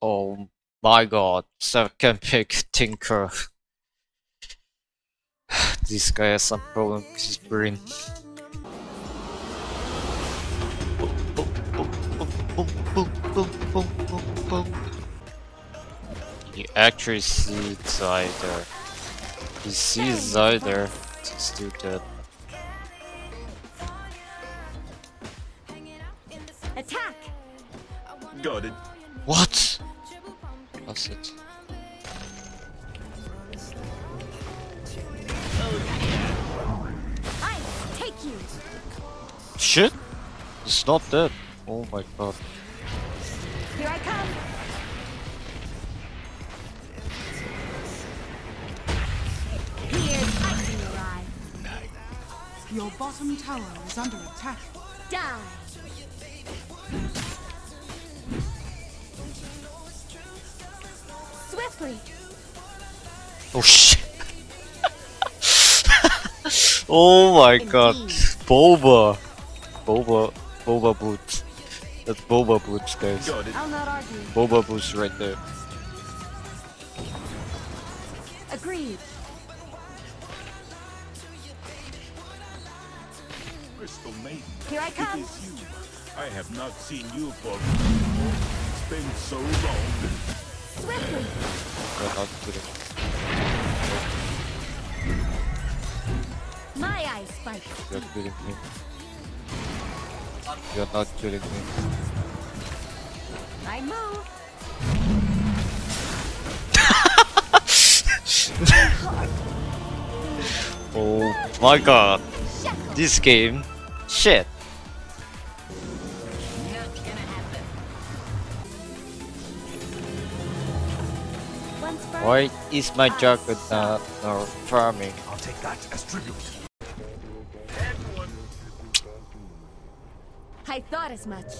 Oh my god, second pick Tinker. This guy has some problem with his brain. He actually sees either. He sees either. Let's do that. Attack! Got it. What? That's it. I take you. Shit! It's not dead. Oh my god. Here I come. Here's lightning arrive. Your bottom tower is under attack. Die. Swiftly. Oh shit. Oh my Indeed. God. Boba. Boba. Boba boots. That's Boba boots, guys. I'll not argue. Boba boots right there. Agreed. Crystal Maiden. Here I come. I have not seen you for it's been so long. Swiftly. My eyes spike. You're not kidding me. You're not kidding me. I move. Oh my god. This game. Shit. Why is my jacket not farming? I'll take that as tribute. I thought as much.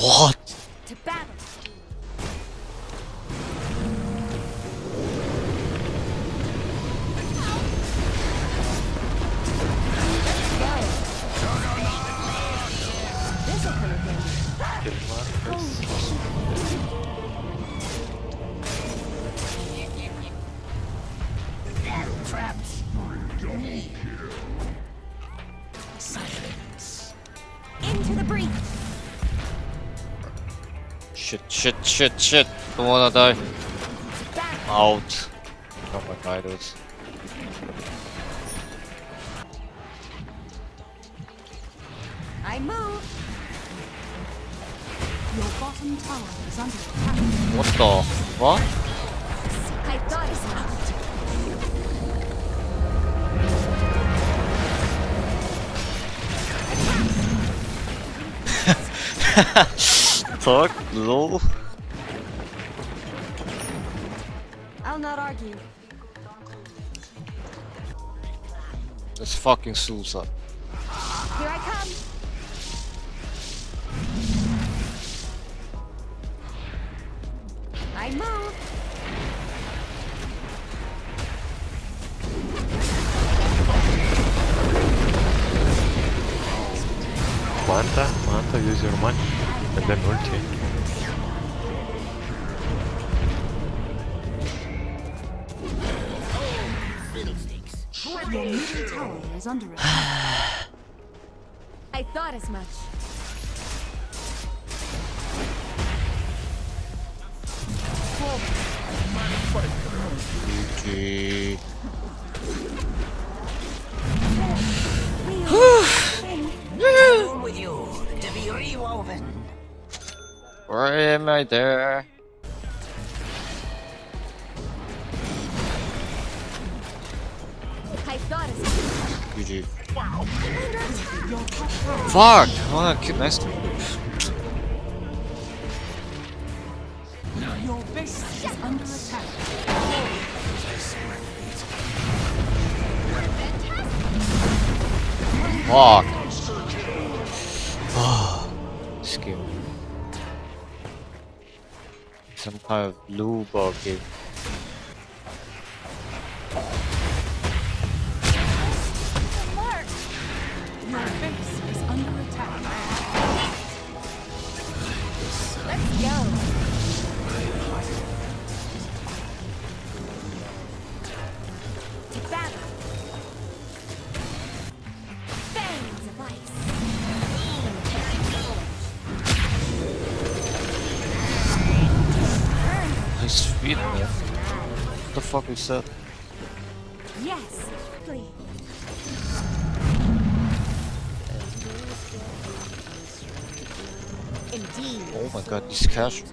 What? To battle. Shit, don't wanna die. I'm out. Oh my god, those. I move. Your bottom tower is under attack. What the fuck? I thought it's out. Attack! Fuck, lol. I'll not argue. That's fucking suicide. Here I come. I move. Manta, use your money and then ulti. Your middle tower is under attack. I thought as much. Okay. Where am I there? GG. Wow. Fuck! Oh, cute, nice to move. Your base is under attack. Fuck. Oh, skill. Some kind of blue ball game. the fuck we said. Yes, please. Indeed. Oh my god, these cash.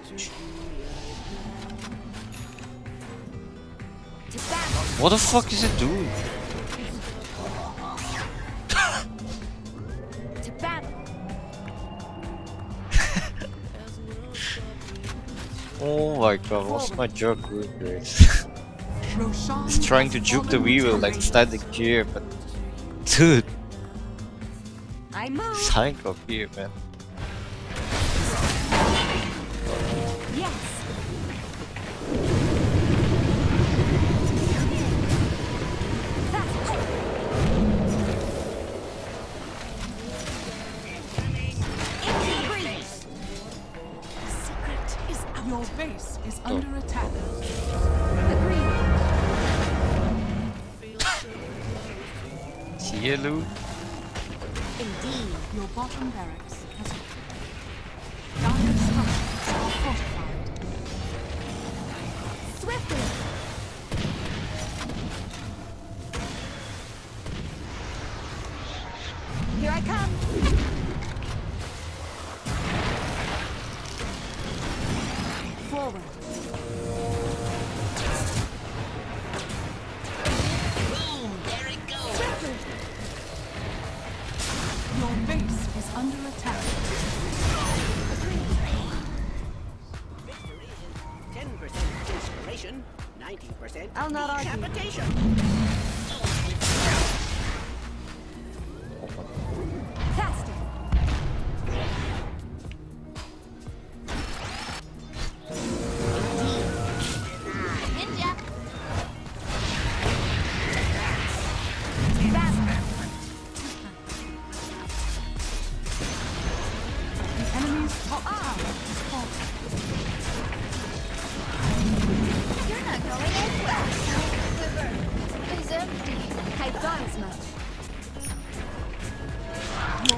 What the fuck is it doing? Oh my god, what's my jerk doing, guys? He's trying to juke the wheel like standing here, but dude, he's handcuffed here, man. Your base is under attack. Agreed. See you, Lou. Indeed, your bottom barracks has fallen. Dark structures are fortified. Swiftly. Here I come. Forward. Boom! There it goes! Your base is under attack. Victory is 10% inspiration, 90% decapitation.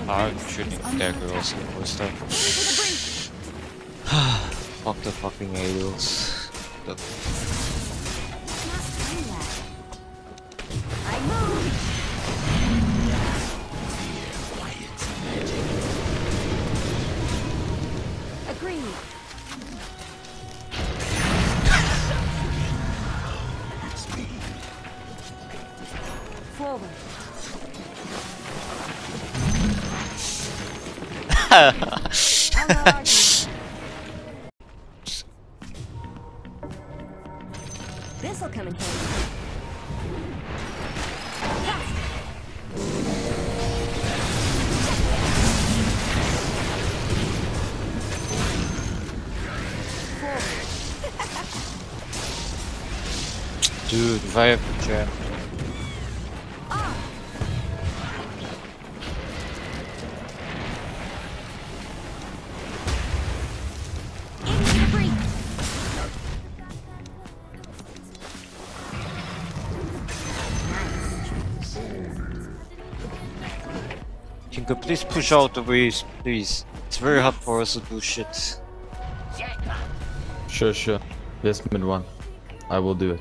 I'm shooting that girls and all stuff. Fuck the fucking idols. This'll come in handy. Dude, if I have the jam. Can please push out the waves, please. It's very hard for us to do shit. Sure, sure. Yes, MidOne. I will do it.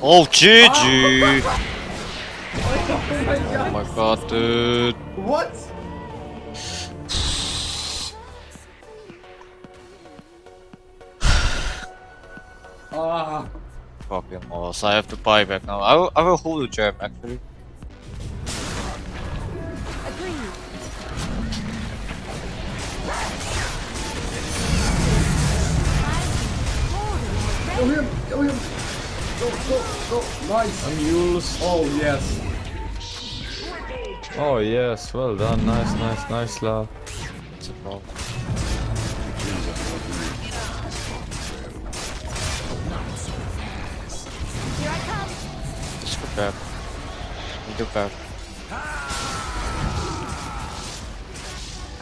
Oh, GG! Oh my god, dude. What? Ah. Fucking loss. I have to buy back now. I will hold the jab actually. Go him! Go him! Go, go, go! Nice! Unused. Oh yes! Oh yes, well done, nice, nice, nice lad. It's a problem. Here I come! Just go back. You go back.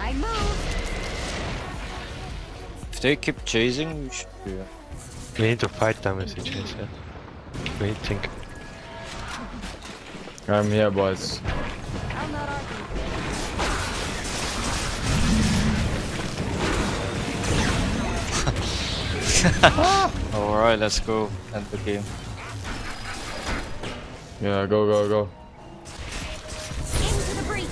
I move! If they keep chasing, we should do it. We need to fight them as they chase it. We need to think. I'm here, boys. I'm not arguing. Alright, let's go. End the game. Yeah, go, go, go. Into the breach.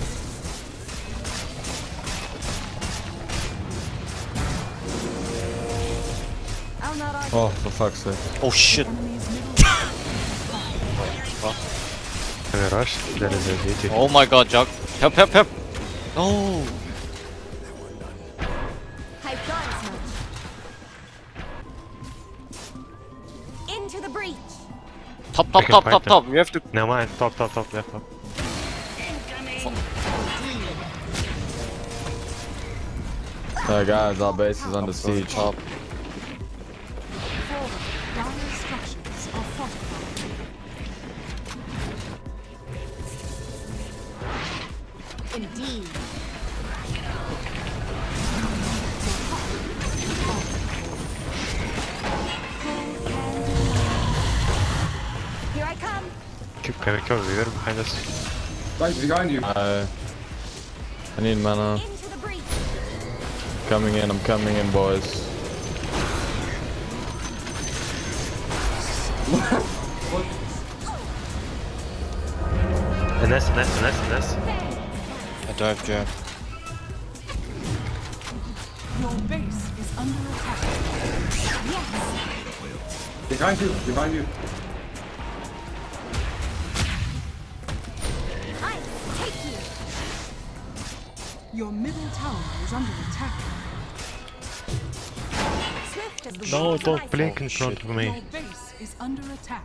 Oh, for fuck's sake. Oh shit. Rush. There is a duty. Oh my god, Jug. Help, help, help. No. Into the breach. Top, top, top, top, top. You have to. Never mind. Top, top, top, left, top. Hey guys, our base is under siege. Top. Indeed. Here I come. Keep coming, they're behind us. Guys, behind you. I need mana. Coming in, I'm coming in, boys. What? Unless. Dive jab. Your base is under attack. Yes. Behind you, behind you. I take you. Your middle tower is under attack. Swift as the no, don't blink in front of me. Your base is under attack.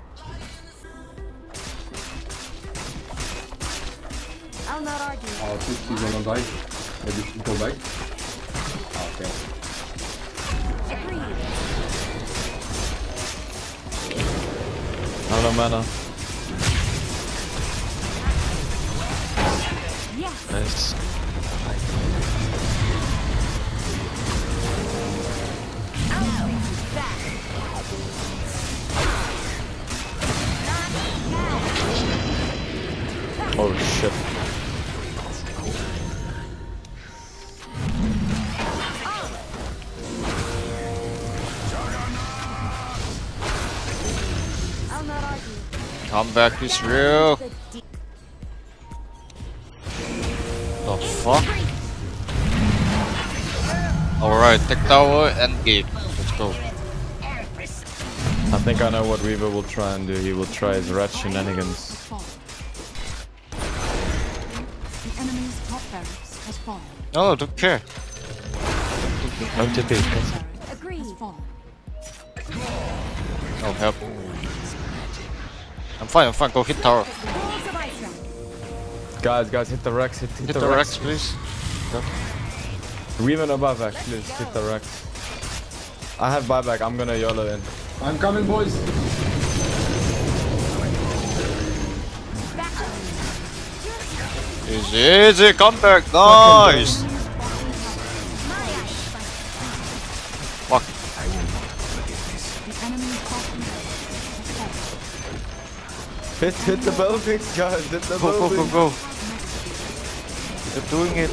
I'll not argue. I'll put she's on die. Maybe she'll go back. Okay. Hello, mana. Yes. Nice. Oh shit. Come back, this real. The fuck? Alright, tech tower and gate. Let's go. I think I know what Reaver will try and do. He will try his rat shenanigans. Oh, don't care. No TP. Oh, help. I'm fine, go hit tower. Guys, hit the Rex, hit the Rex, please. Yep. Reaver no buyback, please, hit the Rex. I have buyback, I'm gonna YOLO in. I'm coming, boys. Easy, come back, nice. Fuck. Hit the bell fix, guys, hit the bell fix. Go. They're doing it.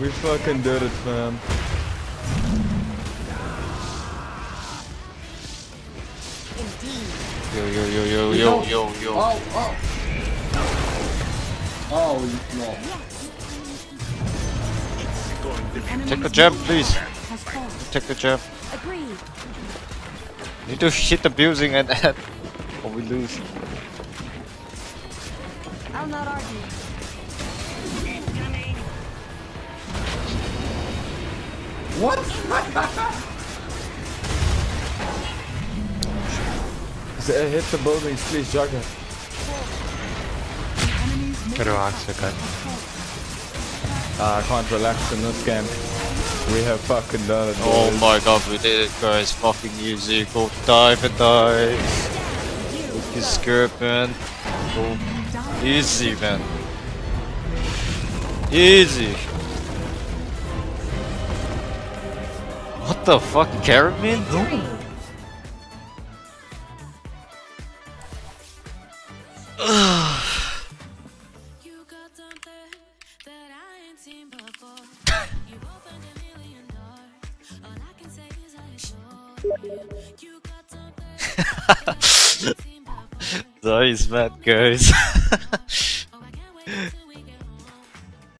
We fucking did it, man. Yo. Oh, no. Take the jab, please. Take the jab. Need to hit the building and or we lose. I'll not argue. What? Hit the buildings, please, Jugger. I can't relax in this game. We have fucking done it. Oh my god, we did it, guys. Fucking easy. Go dive and die. Look his skirt, man. Go. Easy, man. Easy. What the fuck, Carabin? You got something that I ain't seen before. You opened a million doors. All I can say is I Sorry, it's bad, guys.